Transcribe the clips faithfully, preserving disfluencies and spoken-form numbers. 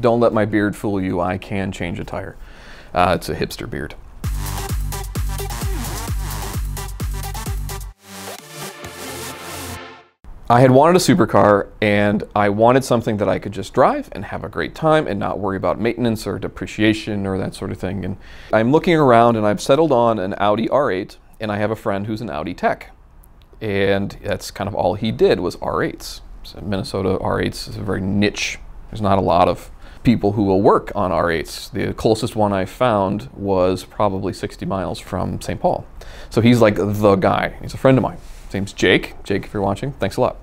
Don't let my beard fool you, I can change a tire. Uh, it's a hipster beard. I had wanted a supercar and I wanted something that I could just drive and have a great time and not worry about maintenance or depreciation or that sort of thing. And I'm looking around and I've settled on an Audi R eight, and I have a friend who's an Audi tech. And that's kind of all he did was R eights. So Minnesota R eights is a very niche. There's not a lot of people who will work on R eights. The closest one I found was probably sixty miles from Saint Paul. So he's like the guy. He's a friend of mine. His name's Jake. Jake, if you're watching, thanks a lot.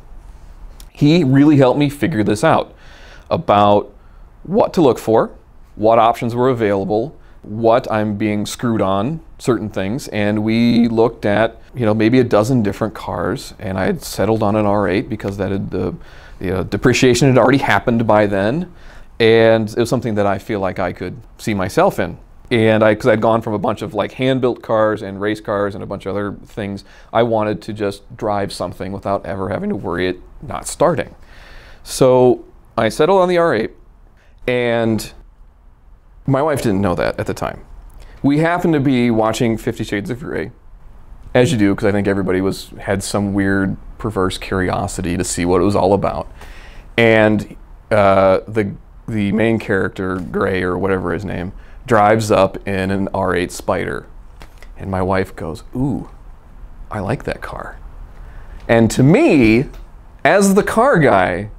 He really helped me figure this out about what to look for, what options were available, what I'm being screwed on, certain things. And we looked at, you know, maybe a dozen different cars, and I had settled on an R eight because that had the, you know, depreciation had already happened by then. And it was something that I feel like I could see myself in. And I, because I'd gone from a bunch of like hand-built cars and race cars and a bunch of other things, I wanted to just drive something without ever having to worry it not starting. So I settled on the R eight, and my wife didn't know that at the time. We happened to be watching Fifty Shades of Grey, as you do, because I think everybody was had some weird perverse curiosity to see what it was all about. And uh, the the main character, Gray or whatever his name, drives up in an R eight Spider. And my wife goes, "Ooh, I like that car." And to me, as the car guy,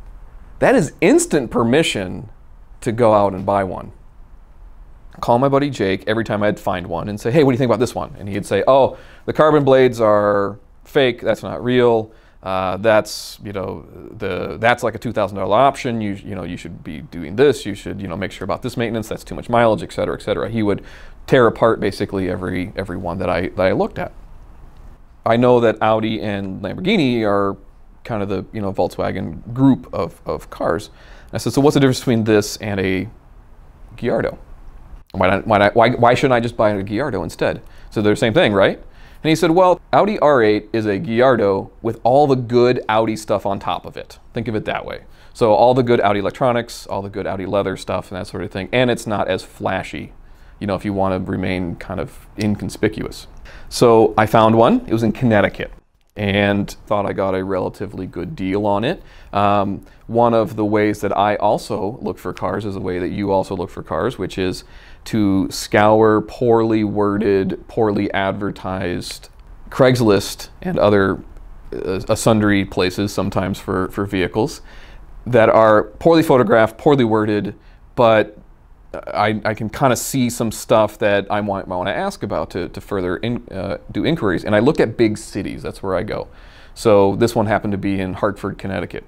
that is instant permission to go out and buy one. Call my buddy Jake every time I'd find one and say, "Hey, what do you think about this one?" And he'd say, "Oh, the carbon blades are fake, that's not real. Uh, that's, you know, the, that's like a two thousand dollar option. You, you know, you should be doing this. You should, you know, make sure about this maintenance. That's too much mileage, et cetera, et cetera." He would tear apart basically every, every one that I, that I looked at. I know that Audi and Lamborghini are kind of the, you know, Volkswagen group of, of cars. And I said, "So what's the difference between this and a Gallardo? Why, not, why, not, why, why shouldn't I just buy a Gallardo instead?" So they're the same thing, right? And he said, "Well, Audi R eight is a Gallardo with all the good Audi stuff on top of it. Think of it that way. So all the good Audi electronics, all the good Audi leather stuff and that sort of thing. And it's not as flashy, you know, if you want to remain kind of inconspicuous." So I found one. It was in Connecticut, and thought I got a relatively good deal on it. Um, one of the ways that I also look for cars is the way that you also look for cars, which is to scour poorly worded, poorly advertised Craigslist and other uh, sundry places sometimes for, for vehicles that are poorly photographed, poorly worded, but I, I can kind of see some stuff that I want, I want to ask about to, to further in, uh, do inquiries. And I looked at big cities. That's where I go. So this one happened to be in Hartford, Connecticut.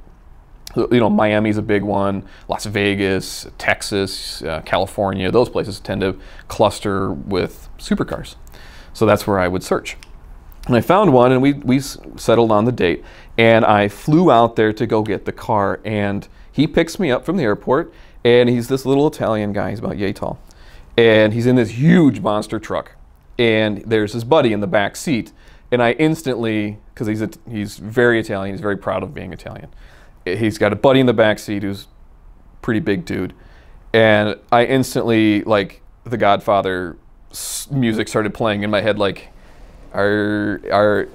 You know, Miami's a big one, Las Vegas, Texas, uh, California. Those places tend to cluster with supercars. So that's where I would search. And I found one, and we, we settled on the date. And I flew out there to go get the car. And he picks me up from the airport. And he's this little Italian guy, he's about yay tall. And he's in this huge monster truck. And there's his buddy in the back seat. And I instantly, because he's, he's very Italian, he's very proud of being Italian. He's got a buddy in the back seat who's a pretty big dude. And I instantly, like, the Godfather music started playing in my head, like, are, are,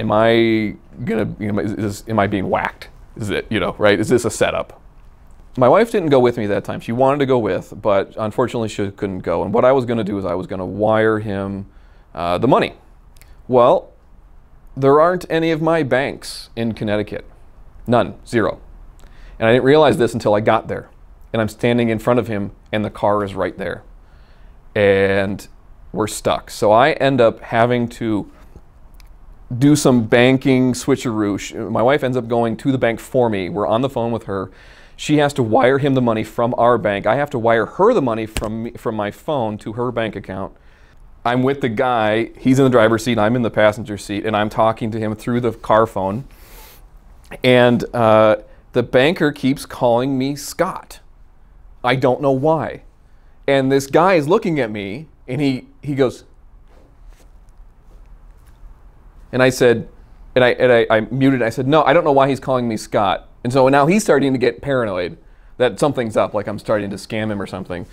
am I gonna, you know, is this, am I being whacked? Is it, you know, right? Is this a setup? My wife didn't go with me that time. She wanted to go with, but unfortunately she couldn't go. And what I was going to do is I was going to wire him uh, the money. Well, there aren't any of my banks in Connecticut. None. Zero. And I didn't realize this until I got there. And I'm standing in front of him, and the car is right there. And we're stuck. So I end up having to do some banking switcheroo. My wife ends up going to the bank for me. We're on the phone with her. She has to wire him the money from our bank. I have to wire her the money from me, from my phone to her bank account. I'm with the guy. He's in the driver's seat. I'm in the passenger seat. And I'm talking to him through the car phone. And uh, the banker keeps calling me Scott. I don't know why. And this guy is looking at me. And he, he goes. And I said, and, I, and I, I muted. I said, "No, I don't know why he's calling me Scott." And so now he's starting to get paranoid that something's up, like I'm starting to scam him or something.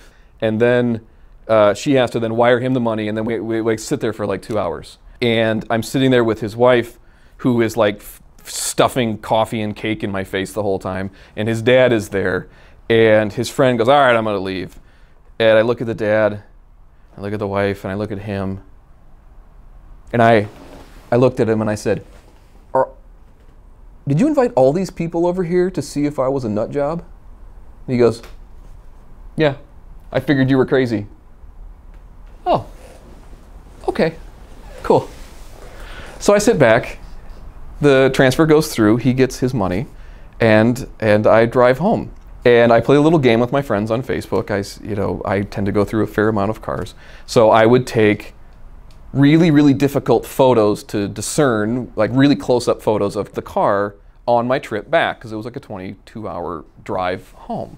And then uh, she has to then wire him the money, and then we, we, we sit there for like two hours. And I'm sitting there with his wife, who is like f stuffing coffee and cake in my face the whole time. And his dad is there, and his friend goes, all right, I'm gonna leave. And I look at the dad, I look at the wife, and I look at him. And I, I looked at him and I said, Are, did you invite all these people over here to see if I was a nut job? And he goes, yeah, I figured you were crazy. Oh, okay, cool. So I sit back, the transfer goes through, he gets his money, and, and I drive home. And I play a little game with my friends on Facebook. I, you know, I tend to go through a fair amount of cars. So I would take really, really difficult photos to discern, like really close-up photos of the car on my trip back, because it was like a twenty-two hour drive home.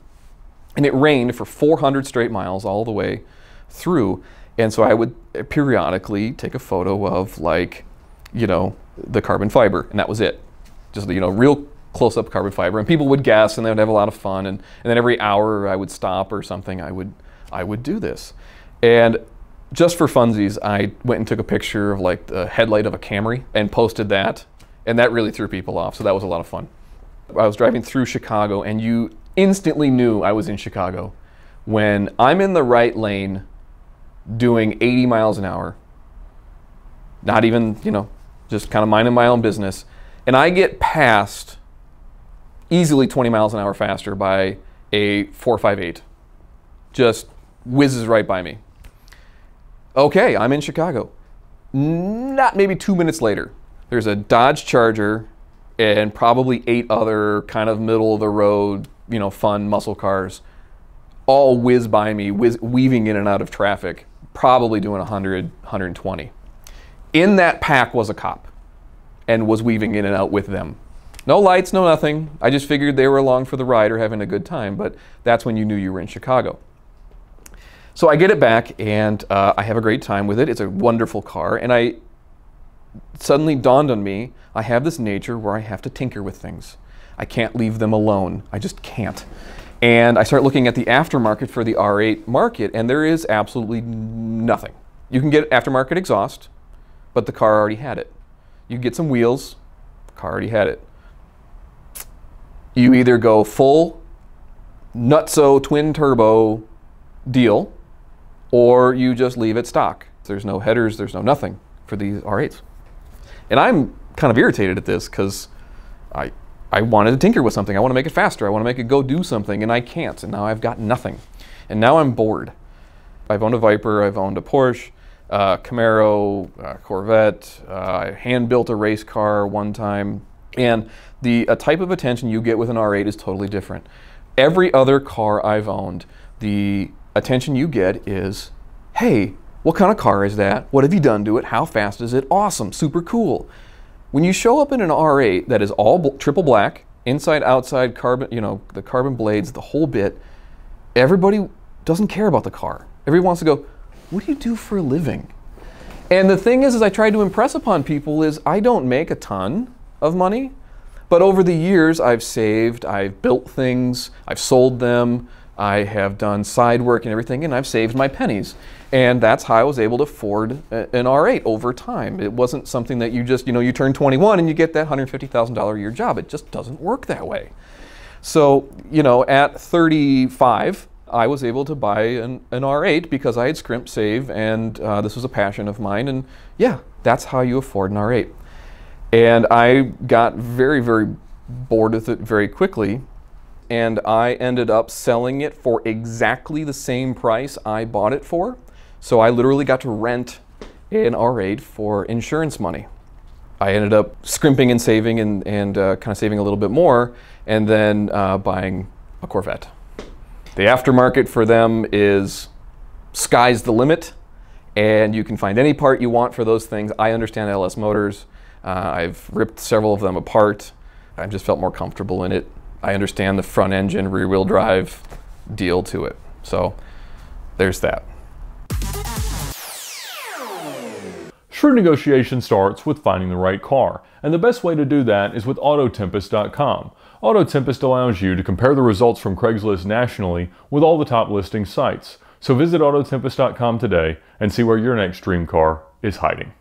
And it rained for four hundred straight miles all the way through. And so I would periodically take a photo of, like, you know, the carbon fiber, and that was it. Just, you know, real close-up carbon fiber. And people would guess, and they would have a lot of fun. And, and then every hour I would stop or something, I would, I would do this. And just for funsies, I went and took a picture of like the headlight of a Camry and posted that, and that really threw people off, so that was a lot of fun. I was driving through Chicago, and you instantly knew I was in Chicago when I'm in the right lane doing eighty miles an hour, not even, you know, just kind of minding my own business, and I get passed easily twenty miles an hour faster by a four fifty-eight. Just whizzes right by me. Okay, I'm in Chicago. Not maybe two minutes later, there's a Dodge Charger and probably eight other kind of middle of the road, you know, fun muscle cars, all whiz by me, whiz, weaving in and out of traffic, probably doing a hundred, a hundred twenty. In that pack was a cop and was weaving in and out with them. No lights, no nothing. I just figured they were along for the ride or having a good time, but that's when you knew you were in Chicago. So I get it back, and uh, I have a great time with it. It's a wonderful car, and I suddenly dawned on me, I have this nature where I have to tinker with things. I can't leave them alone. I just can't. And I start looking at the aftermarket for the R eight market, and there is absolutely nothing. You can get aftermarket exhaust, but the car already had it. You get some wheels, the car already had it. You either go full nutso twin turbo deal, or you just leave it stock. There's no headers, there's no nothing for these R eights. And I'm kind of irritated at this, because I, I wanted to tinker with something. I want to make it faster. I want to make it go do something, and I can't. And now I've got nothing. And now I'm bored. I've owned a Viper, I've owned a Porsche, uh, Camaro, uh, Corvette. Uh, I hand-built a race car one time. And the a type of attention you get with an R eight is totally different. Every other car I've owned, the attention you get is, hey, what kind of car is that? What have you done to it? How fast is it? Awesome, super cool. When you show up in an R eight that is all bl triple black, inside, outside, carbon, you know, the carbon blades, the whole bit, everybody doesn't care about the car. Everyone wants to go, what do you do for a living? And the thing is, is I try to impress upon people is I don't make a ton of money, but over the years I've saved, I've built things, I've sold them, I have done side work and everything, and I've saved my pennies. And that's how I was able to afford an R eight over time. It wasn't something that you just, you know, you turn twenty-one and you get that one hundred fifty thousand dollar a year job. It just doesn't work that way. So, you know, at thirty-five, I was able to buy an, an R eight because I had scrimped, save, and uh, this was a passion of mine. And yeah, that's how you afford an R eight. And I got very, very bored with it very quickly. And I ended up selling it for exactly the same price I bought it for. So I literally got to rent an R eight for insurance money. I ended up scrimping and saving and, and uh, kind of saving a little bit more, and then uh, buying a Corvette. The aftermarket for them is sky's the limit, and you can find any part you want for those things. I understand L S Motors. Uh, I've ripped several of them apart. I just felt more comfortable in it. I understand the front engine, rear wheel drive deal to it. So there's that. True negotiation starts with finding the right car, and the best way to do that is with Auto Tempest dot com. AutoTempest allows you to compare the results from Craigslist nationally with all the top listing sites, so visit Auto Tempest dot com today and see where your next dream car is hiding.